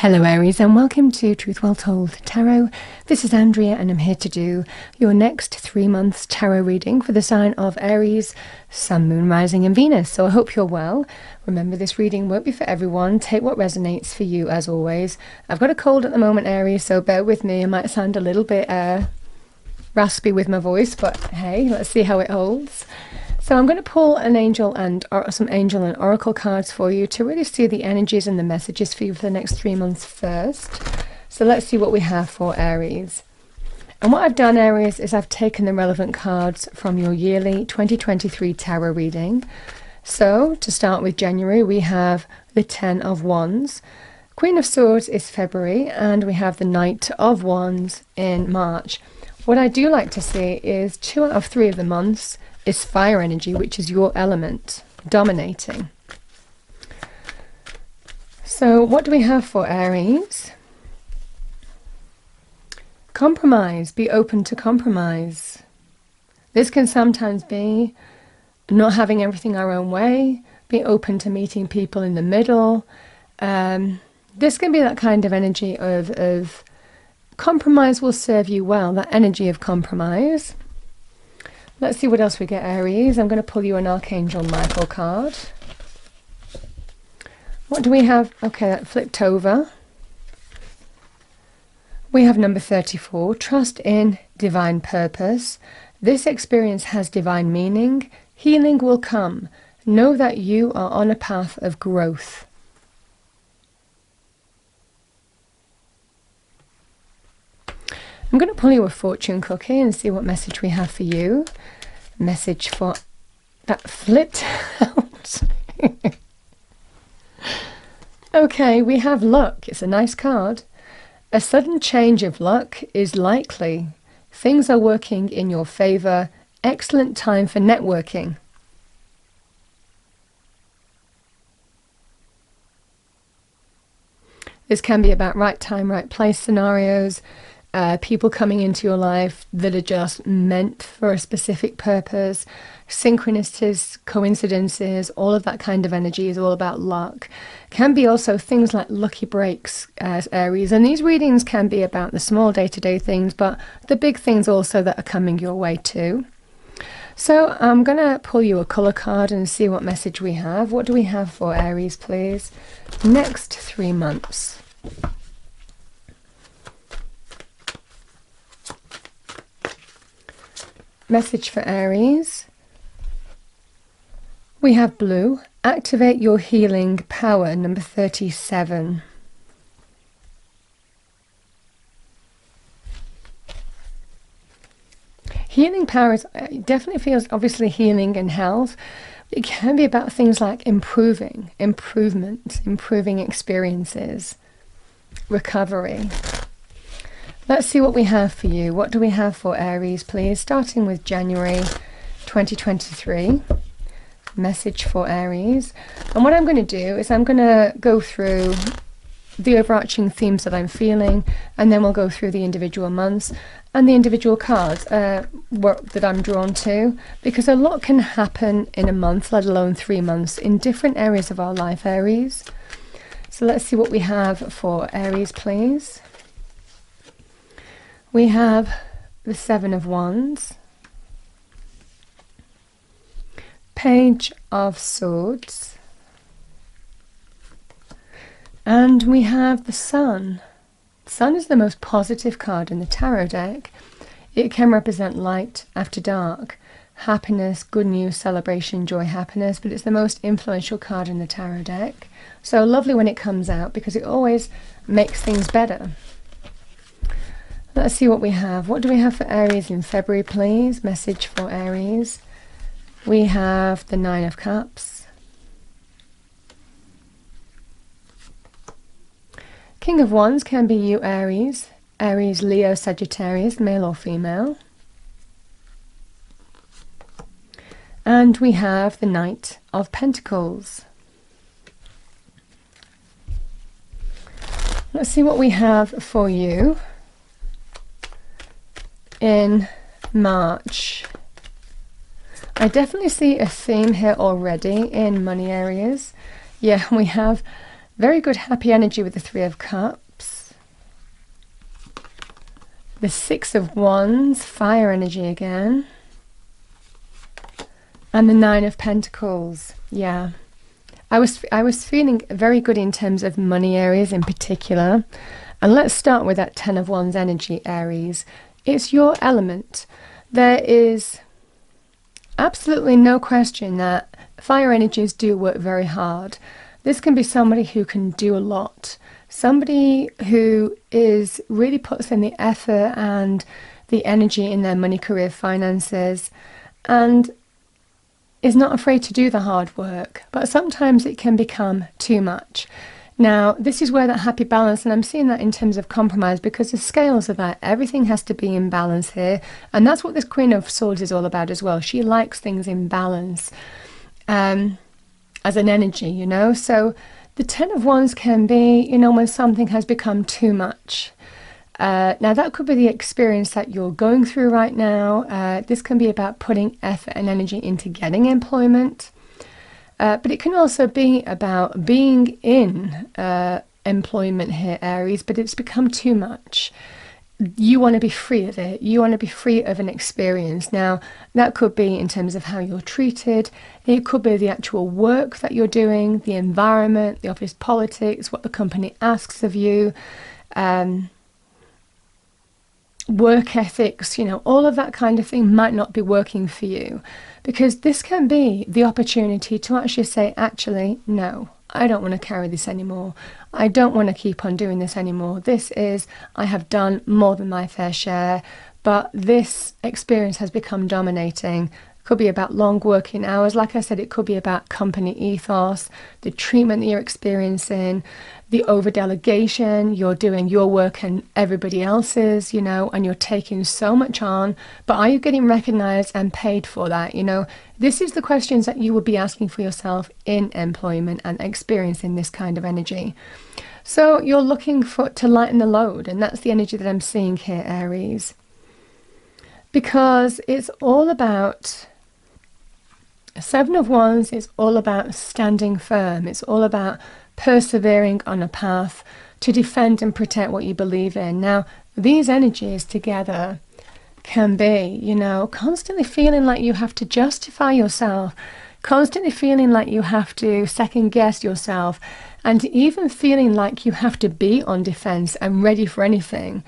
Hello Aries and welcome to Truth Well Told Tarot. This is Andrea and I'm here to do your next 3 months tarot reading for the sign of Aries, Sun, Moon, Rising and Venus. So I hope you're well. Remember, this reading won't be for everyone. Take what resonates for you as always. I've got a cold at the moment, Aries, so bear with me. I might sound a little bit raspy with my voice, but hey, let's see how it holds. So I'm going to pull an angel and some angel and oracle cards for you to really see the energies and the messages for you for the next 3 months first. So let's see what we have for Aries. And what I've done, Aries, is I've taken the relevant cards from your yearly 2023 tarot reading. So to start with January, we have the Ten of Wands. Queen of Swords is February, and we have the Knight of Wands in March. What I do like to see is 2 out of 3 of the months is fire energy, which is your element, dominating. So what do we have for Aries? Compromise. Be open to compromise. This can sometimes be not having everything our own way, be open to meeting people in the middle. This can be that kind of energy of compromise will serve you well, that energy of compromise. Let's see what else we get, Aries. I'm going to pull you an Archangel Michael card. What do we have? Okay, that flipped over. We have number 34, trust in divine purpose. This experience has divine meaning. Healing will come. Know that you are on a path of growth. I'm going to pull you a fortune cookie and see what message we have for you. Message for that flipped out. Okay, we have luck. It's a nice card. A sudden change of luck is likely. Things are working in your favor. Excellent time for networking. This can be about right time, right place scenarios. People coming into your life that are just meant for a specific purpose, synchronicities, coincidences, all of that kind of energy is all about luck. Can be also things like lucky breaks, Aries, and these readings can be about the small day-to-day things, but the big things also that are coming your way too. So I'm going to pull you a colour card and see what message we have. What do we have for Aries, please? Next 3 months. Message for Aries. We have blue. Activate your healing power, number 37. Healing power is, definitely feels obviously healing and health. It can be about things like improving experiences, recovery. Let's see what we have for you. What do we have for Aries, please? Starting with January 2023. Message for Aries. And what I'm going to do is I'm going to go through the overarching themes that I'm feeling, and then we'll go through the individual months and the individual cards that I'm drawn to, because a lot can happen in a month, let alone 3 months, in different areas of our life, Aries. So let's see what we have for Aries, please. We have the Seven of Wands, Page of Swords, and we have the Sun. Sun is the most positive card in the tarot deck. It can represent light after dark, happiness, good news, celebration, joy, happiness, but it's the most influential card in the tarot deck. So lovely when it comes out because it always makes things better. Let's see what we have. What do we have for Aries in February, please? Message for Aries. We have the Nine of Cups, King of Wands can be you, Aries. Aries, Leo, Sagittarius, male or female. And we have the Knight of Pentacles. Let's see what we have for you in March. I definitely see a theme here already in money, Aries. Yeah, we have Very good, happy energy with the Three of Cups. The Six of Wands, fire energy again. And the Nine of Pentacles, yeah. I was feeling very good in terms of money, Aries, in particular. And let's start with that Ten of Wands energy, Aries. It's your element. There is absolutely no question that fire energies do work very hard. This can be somebody who can do a lot. Somebody who is really puts in the effort and the energy in their money, career, finances, and is not afraid to do the hard work, but sometimes it can become too much. Now, this is where that happy balance, and I'm seeing that in terms of compromise, because the scales are there. Everything has to be in balance here, and that's what this Queen of Swords is all about as well. She likes things in balance as an energy, you know. So the Ten of Wands can be, you know, when something has become too much. Now, that could be the experience that you're going through right now. This can be about putting effort and energy into getting employment. But it can also be about being in employment here, Aries, but it's become too much. You want to be free of it. You want to be free of an experience. Now, that could be in terms of how you're treated. It could be the actual work that you're doing, the environment, the office politics, what the company asks of you. Work ethics, you know, all of that kind of thing might not be working for you, because this can be the opportunity to actually say, actually, no, I don't want to carry this anymore. I don't want to keep on doing this anymore. This is, I have done more than my fair share, but this experience has become dominating. It could be about long working hours. Like I said, it could be about company ethos, the treatment that you're experiencing, the over-delegation. You're doing your work and everybody else's, you know, and you're taking so much on, but are you getting recognized and paid for that? You know, this is the questions that you would be asking for yourself in employment and experiencing this kind of energy. So you're looking to lighten the load, and that's the energy that I'm seeing here, Aries, because it's all about Seven of Wands. It's all about standing firm. It's all about persevering on a path to defend and protect what you believe in. Now, these energies together can be, you know, constantly feeling like you have to justify yourself, constantly feeling like you have to second guess yourself, and even feeling like you have to be on defense and ready for anything.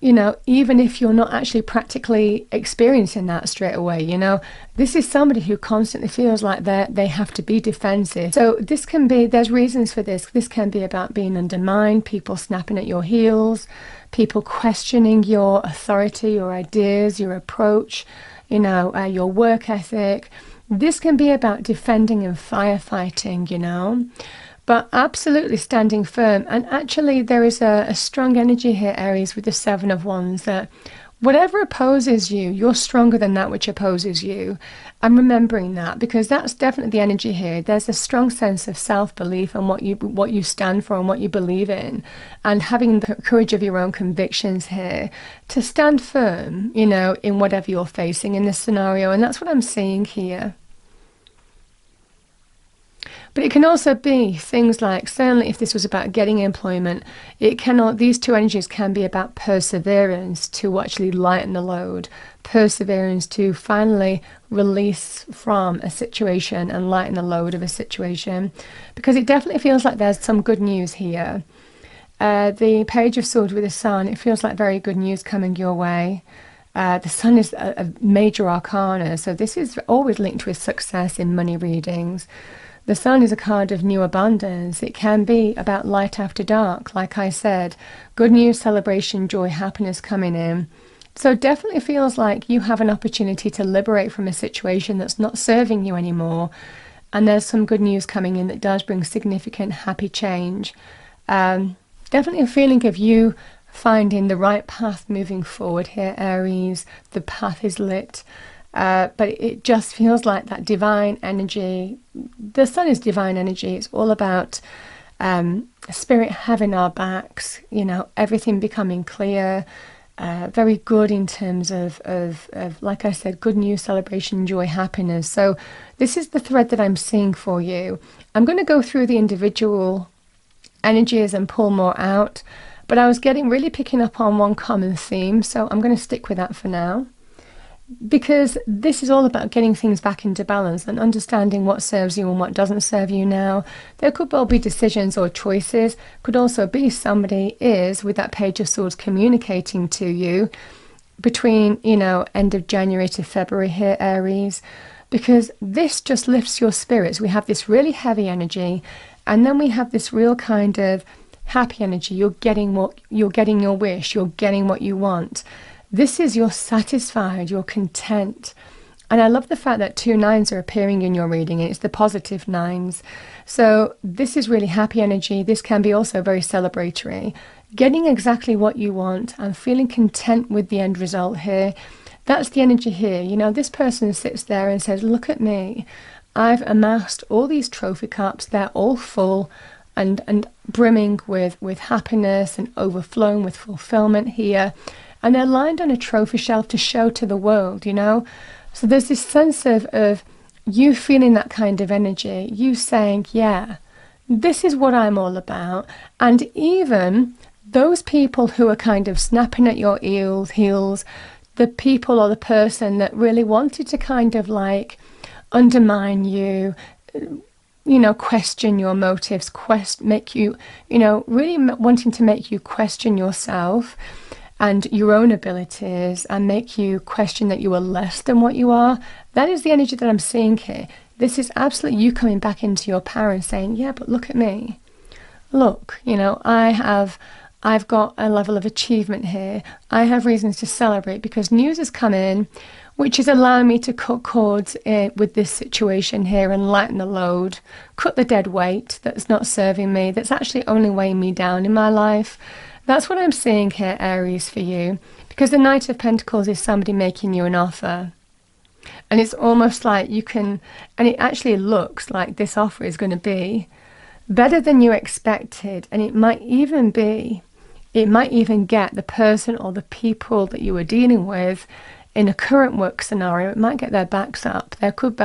You know, even if you're not actually practically experiencing that straight away, you know, this is somebody who constantly feels like they have to be defensive. So this can be, there's reasons for this. This can be about being undermined, people snapping at your heels, people questioning your authority, your ideas, your approach, you know, your work ethic. This can be about defending and firefighting, you know. But absolutely standing firm. And actually there is a strong energy here, Aries, with the Seven of Wands, that whatever opposes you, you're stronger than that which opposes you. I'm remembering that, because that's definitely the energy here. There's a strong sense of self-belief and what you stand for and what you believe in, and having the courage of your own convictions here to stand firm, you know, in whatever you're facing in this scenario. And that's what I'm seeing here. But it can also be things like, certainly if this was about getting employment, it cannot, these two energies can be about perseverance to actually lighten the load, perseverance to finally release from a situation and lighten the load of a situation, because it definitely feels like there's some good news here. The Page of Swords with the Sun, it feels like very good news coming your way. The Sun is a major arcana, so this is always linked with success in money readings. The Sun is a card of new abundance. It can be about light after dark, like I said. Good news, celebration, joy, happiness coming in. So it definitely feels like you have an opportunity to liberate from a situation that's not serving you anymore. And there's some good news coming in that does bring significant happy change. Definitely a feeling of you finding the right path moving forward here, Aries. The path is lit. But it just feels like that divine energy. The Sun is divine energy. It's all about spirit having our backs, you know, everything becoming clear, very good in terms of, like I said, good news, celebration, joy, happiness. So this is the thread that I'm seeing for you. I'm going to go through the individual energies and pull more out. But I was really picking up on one common theme, so I'm going to stick with that for now, because this is all about getting things back into balance and understanding what serves you and what doesn't serve you now. There could well be decisions or choices, could also be somebody is with that Page of Swords communicating to you between, you know, end of January to February here, Aries, because this just lifts your spirits. We have this really heavy energy, and then we have this real kind of happy energy. You're getting your wish, you're getting what you want. This is, you're satisfied, you're content. And I love the fact that 2 9s are appearing in your reading, and it's the positive 9s. So this is really happy energy. This can be also very celebratory. Getting exactly what you want and feeling content with the end result here. That's the energy here. You know, this person sits there and says, look at me. I've amassed all these trophy cups. They're all full and brimming with happiness and overflowing with fulfillment here. And they're lined on a trophy shelf to show to the world, you know. So there's this sense of you feeling that kind of energy, you saying, yeah, this is what I'm all about. And even those people who are kind of snapping at your heels, the people or the person that really wanted to kind of like undermine you, you know, question your motives, make you, you know, really wanting to make you question yourself and your own abilities and make you question that you are less than what you are. That is the energy that I'm seeing here. This is absolutely you coming back into your power and saying, yeah, but look at me. Look, you know, I've got a level of achievement here. I have reasons to celebrate because news has come in, which is allowing me to cut cords with this situation here and lighten the load, cut the dead weight that's not serving me, that's actually only weighing me down in my life. That's what I'm seeing here, Aries, for you, because the Knight of Pentacles is somebody making you an offer. And it's almost like you can, and it actually looks like this offer is going to be better than you expected. And it might even get the person or the people that you were dealing with in a current work scenario, it might get their backs up. There could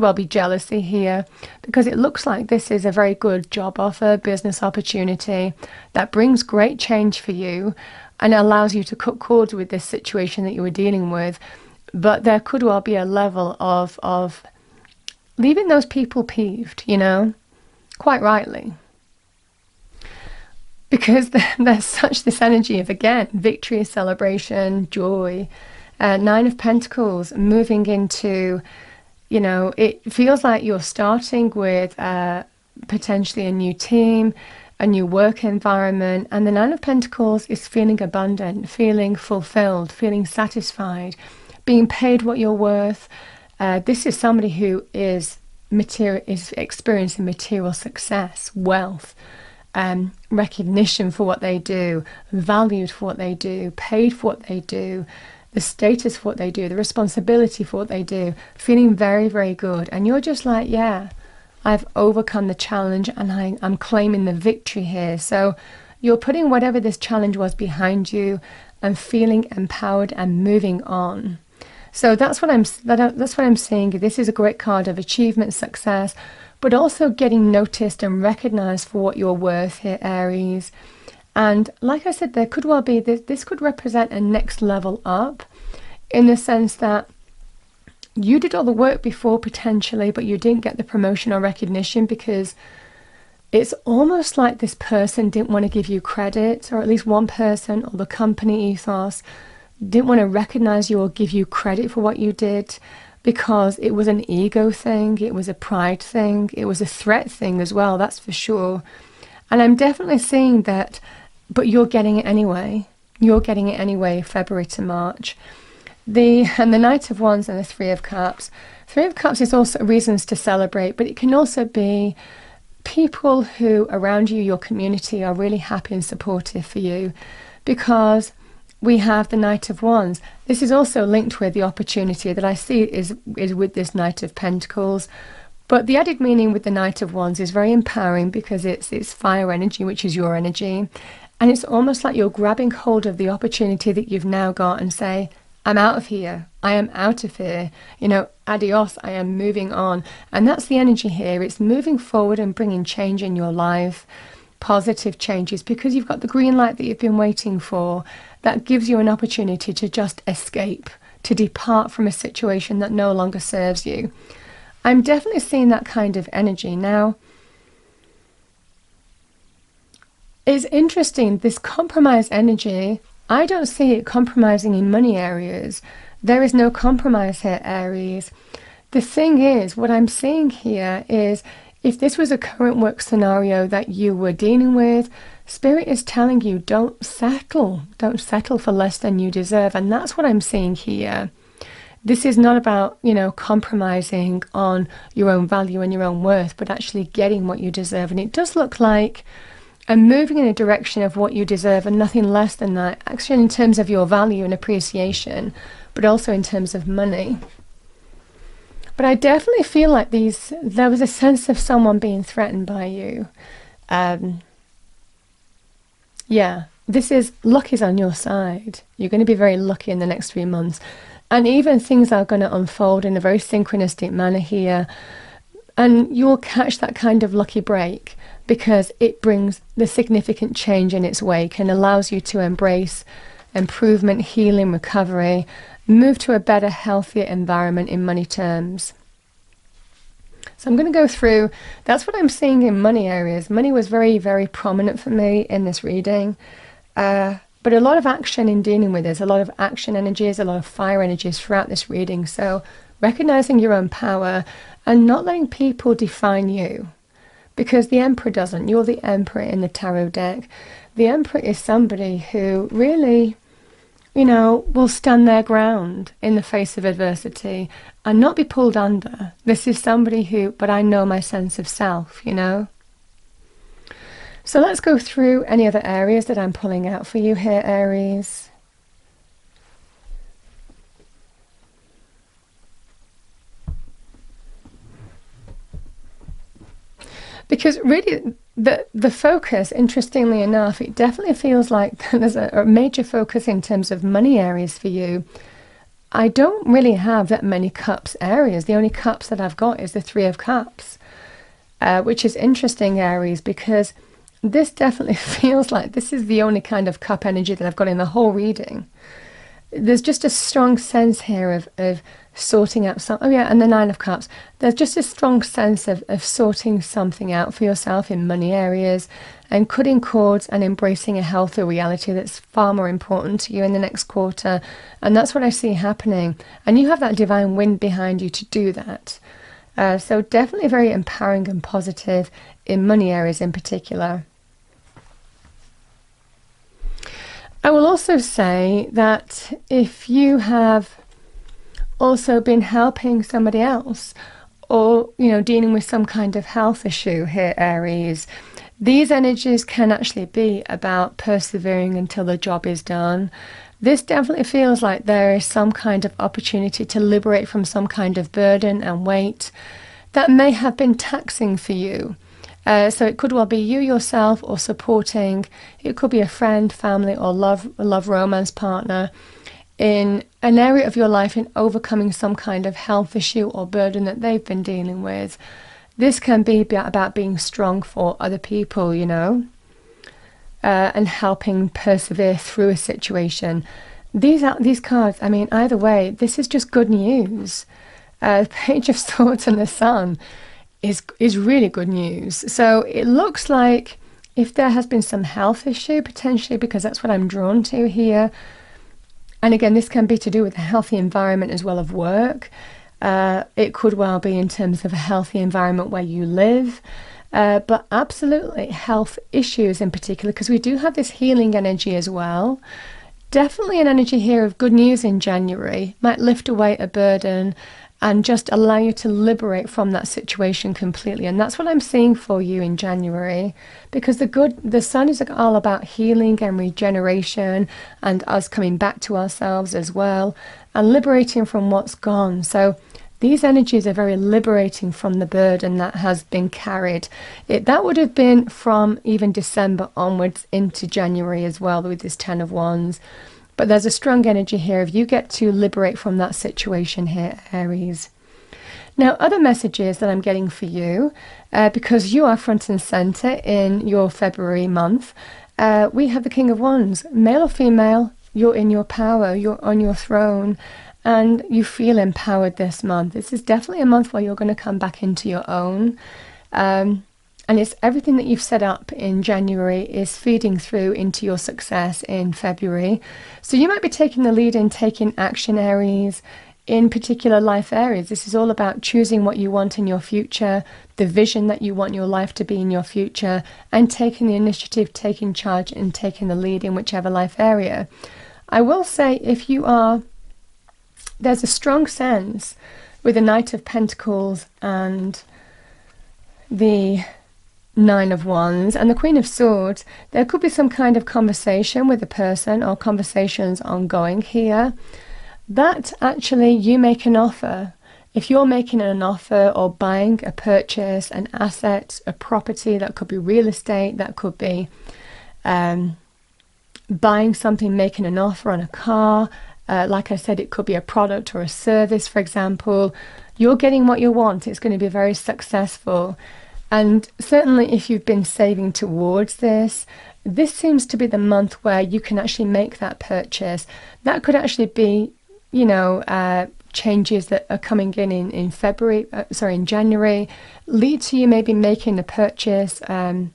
well be jealousy here, because it looks like this is a very good job offer, business opportunity that brings great change for you and allows you to cut cords with this situation that you were dealing with. But there could well be a level of leaving those people peeved, you know, quite rightly. Because there's such this energy of, again, victory, celebration, joy. Nine of Pentacles moving into, you know, it feels like you're starting with potentially a new team, a new work environment. And the Nine of Pentacles is feeling abundant, feeling fulfilled, feeling satisfied, being paid what you're worth. This is somebody who is experiencing material success, wealth, recognition for what they do, valued for what they do, paid for what they do, the status for what they do, the responsibility for what they do, feeling very, very good. And you're just like, yeah, I've overcome the challenge and I'm claiming the victory here. So you're putting whatever this challenge was behind you and feeling empowered and moving on. So that's what I'm seeing. This is a great card of achievement, success, but also getting noticed and recognized for what you're worth here, Aries. And like I said, there could well be this could represent a next level up, in the sense that you did all the work before potentially, but you didn't get the promotion or recognition because it's almost like this person didn't want to give you credit, or at least one person or the company ethos didn't want to recognize you or give you credit for what you did, because it was an ego thing, it was a pride thing, it was a threat thing as well, that's for sure. And I'm definitely seeing that. But you're getting it anyway. You're getting it anyway, February to March. And the Knight of Wands and the Three of Cups. Three of Cups is also reasons to celebrate, but it can also be people who around you, your community, are really happy and supportive for you, because we have the Knight of Wands. This is also linked with the opportunity that I see is with this Knight of Pentacles. But the added meaning with the Knight of Wands is very empowering, because it's fire energy, which is your energy. And it's almost like you're grabbing hold of the opportunity that you've now got and say, I'm out of here. I am out of here. You know, adios, I am moving on. And that's the energy here. It's moving forward and bringing change in your life. positive changes, because you've got the green light that you've been waiting for. That gives you an opportunity to just escape, to depart from a situation that no longer serves you. I'm definitely seeing that kind of energy now. It's interesting, this compromise energy, I don't see it compromising in money areas. There is no compromise here, Aries. The thing is, what I'm seeing here is, if this was a current work scenario that you were dealing with, Spirit is telling you, don't settle. Don't settle for less than you deserve. And that's what I'm seeing here. This is not about, you know, compromising on your own value and your own worth, but actually getting what you deserve. And it does look like I'm moving in a direction of what you deserve and nothing less than that, actually, in terms of your value and appreciation, but also in terms of money. But I definitely feel like there was a sense of someone being threatened by you. Yeah, luck is on your side. You're going to be very lucky in the next 3 months. And even things are going to unfold in a very synchronistic manner here. And you'll catch that kind of lucky break because it brings the significant change in its wake and allows you to embrace improvement, healing, recovery, move to a better, healthier environment in money terms. So I'm going to go through, that's what I'm seeing in money areas. Money was very, very prominent for me in this reading. But a lot of action in dealing with this, a lot of action energies, a lot of fire energies throughout this reading. So recognizing your own power and not letting people define you, because the Emperor doesn't. You're the Emperor in the tarot deck. The Emperor is somebody who really, you know, will stand their ground in the face of adversity and not be pulled under. This is somebody who, but I know my sense of self, you know. So let's go through any other areas that I'm pulling out for you here, Aries. Because really, the focus, interestingly enough, it definitely feels like there's a major focus in terms of money areas for you. I don't really have that many cups areas. The only cups that I've got is the 3 of Cups, which is interesting, Aries, because this definitely feels like this is the only kind of cup energy that I've got in the whole reading. There's just a strong sense here of sorting out something. Oh yeah, and the 9 of Cups. There's just a strong sense of sorting something out for yourself in money areas and cutting cords and embracing a healthier reality that's far more important to you in the next quarter. And that's what I see happening. And you have that divine wind behind you to do that. So definitely very empowering and positive in money areas in particular. I will also say that if you have also been helping somebody else or, you know, dealing with some kind of health issue here, Aries, these energies can actually be about persevering until the job is done. This definitely feels like there is some kind of opportunity to liberate from some kind of burden and weight that may have been taxing for you. So it could well be you yourself or supporting, it could be a friend, family or love romance partner in an area of your life in overcoming some kind of health issue or burden that they've been dealing with. This can be about being strong for other people, you know, and helping persevere through a situation. These cards, I mean, either way, this is just good news. The Page of Swords and the Sun is really good news. So it looks like if there has been some health issue potentially, because that's what I'm drawn to here, and again this can be to do with a healthy environment as well of work, it could well be in terms of a healthy environment where you live, but absolutely health issues in particular, because we do have this healing energy as well. Definitely an energy here of good news in January, might lift away a burden and just allow you to liberate from that situation completely. And that's what I'm seeing for you in January, because the Sun is all about healing and regeneration and us coming back to ourselves as well and liberating from what's gone. So these energies are very liberating from the burden that has been carried. That would have been from even December onwards into January as well with this 10 of Wands. But there's a strong energy here if you get to liberate from that situation here, Aries. Now, other messages that I'm getting for you, because you are front and center in your February month, we have the King of Wands. Male or female, you're in your power, you're on your throne, and you feel empowered this month. This is definitely a month where you're going to come back into your own. And it's everything that you've set up in January is feeding through into your success in February. So you might be taking the lead in taking action, Aries, in particular life areas. This is all about choosing what you want in your future, the vision that you want your life to be in your future, and taking the initiative, taking charge, and taking the lead in whichever life area. I will say, if you are, there's a strong sense with the Knight of Pentacles and the Nine of Wands and the Queen of Swords, there could be some kind of conversation with a person or conversations ongoing here, that actually you make an offer. If you're making an offer or buying a purchase, an asset, a property, that could be real estate, that could be buying something, making an offer on a car, like I said, it could be a product or a service, for example, you're getting what you want. It's going to be very successful. And certainly if you've been saving towards this, this seems to be the month where you can actually make that purchase. That could actually be, you know, changes that are coming in February, sorry, in January, lead to you maybe making a purchase, an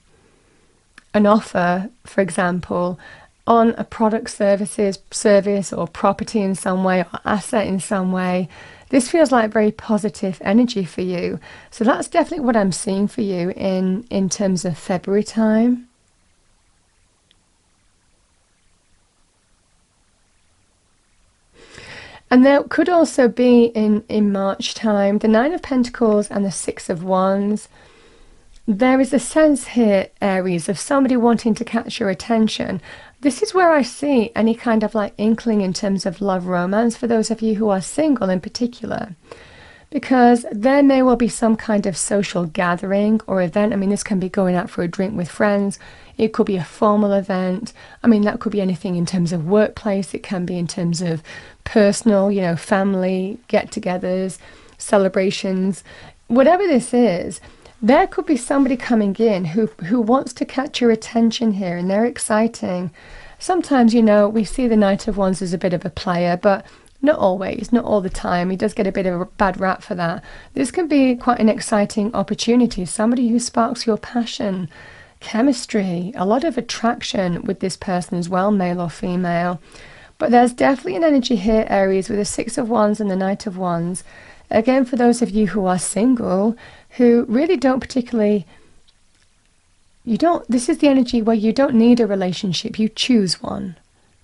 offer, for example, on a product, service or property in some way, or asset in some way. This feels like very positive energy for you. So that's definitely what I'm seeing for you in terms of February time. And there could also be in March time, the Nine of Pentacles and the Six of Wands. There is a sense here, Aries, of somebody wanting to catch your attention. This is where I see any kind of like inkling in terms of love romance for those of you who are single in particular, because there may well be some kind of social gathering or event. I mean, this can be going out for a drink with friends. It could be a formal event. I mean, that could be anything in terms of workplace. It can be in terms of personal, you know, family get-togethers, celebrations, whatever this is. There could be somebody coming in who wants to catch your attention here, and they're exciting. Sometimes, you know, we see the Knight of Wands as a bit of a player, but not always, not all the time. He does get a bit of a bad rap for that. This can be quite an exciting opportunity. Somebody who sparks your passion, chemistry, a lot of attraction with this person as well, male or female. But there's definitely an energy here, Aries, with the Six of Wands and the Knight of Wands. Again, for those of you who are single, who really don't particularly, this is the energy where you don't need a relationship, you choose one,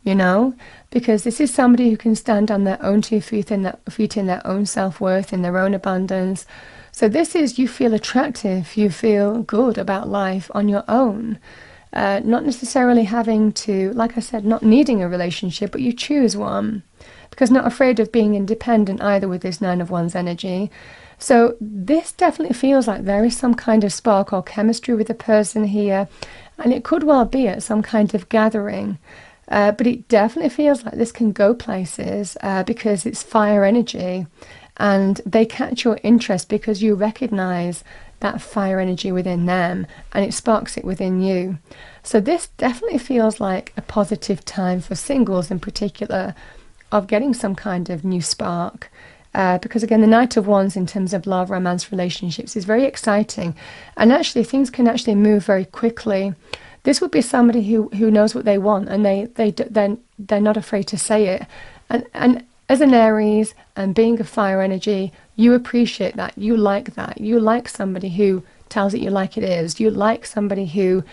you know, because this is somebody who can stand on their own two feet, in their own self-worth, in their own abundance. So this is, you feel attractive, you feel good about life on your own, not necessarily having to, like I said, not needing a relationship, but you choose one. Because not afraid of being independent either with this Nine of Wands energy. So this definitely feels like there is some kind of spark or chemistry with a person here, and it could well be at some kind of gathering, but it definitely feels like this can go places because it's fire energy, and they catch your interest because you recognize that fire energy within them and it sparks it within you. So this definitely feels like a positive time for singles in particular, of getting some kind of new spark, because again, the Knight of Wands in terms of love, romance, relationships is very exciting, and actually things can actually move very quickly. This would be somebody who knows what they want, and they're not afraid to say it. And as an Aries, and being a fire energy, you appreciate that, you like that, you like somebody who tells it you like it is, you like somebody who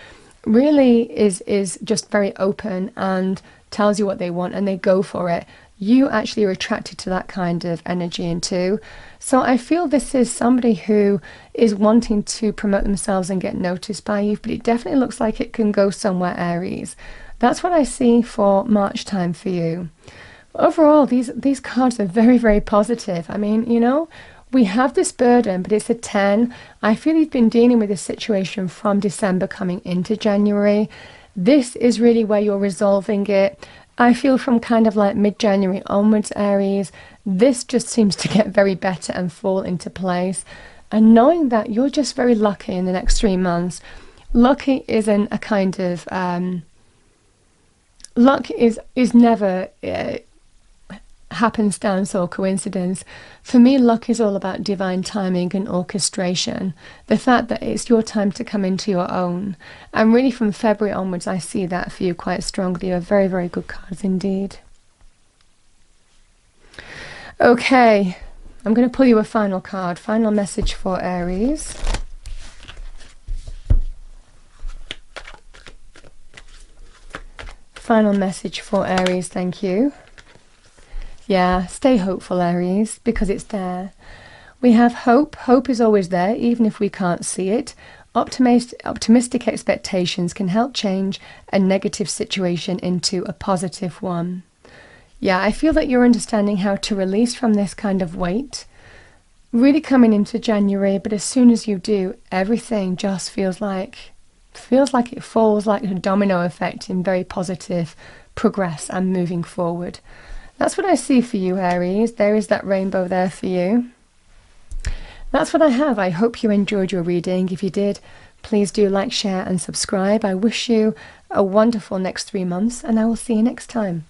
really is just very open and tells you what they want and they go for it. You actually are attracted to that kind of energy too. So I feel this is somebody who is wanting to promote themselves and get noticed by you, but it definitely looks like it can go somewhere, Aries. That's what I see for March time for you. Overall, these cards are very, very positive. I mean, you know, we have this burden, but it's a 10. I feel you've been dealing with this situation from December coming into January. This is really where you're resolving it. I feel from kind of like mid-January onwards, Aries, this just seems to get very better and fall into place. And knowing that you're just very lucky in the next 3 months. Lucky isn't a kind of luck is never happenstance or coincidence. For me, luck is all about divine timing and orchestration. The fact that it's your time to come into your own. And really from February onwards, I see that for you quite strongly. You're very, very good cards indeed. Okay, I'm going to pull you a final card. Final message for Aries. Final message for Aries, thank you. Yeah, stay hopeful, Aries, because it's there. We have hope. Hope is always there, even if we can't see it. Optimistic expectations can help change a negative situation into a positive one. Yeah, I feel that you're understanding how to release from this kind of weight. Really coming into January, but as soon as you do, everything just feels like it falls like a domino effect in very positive progress and moving forward. That's what I see for you, Aries. There is that rainbow there for you. That's what I have. I hope you enjoyed your reading. If you did, please do like, share and subscribe. I wish you a wonderful next 3 months and I will see you next time.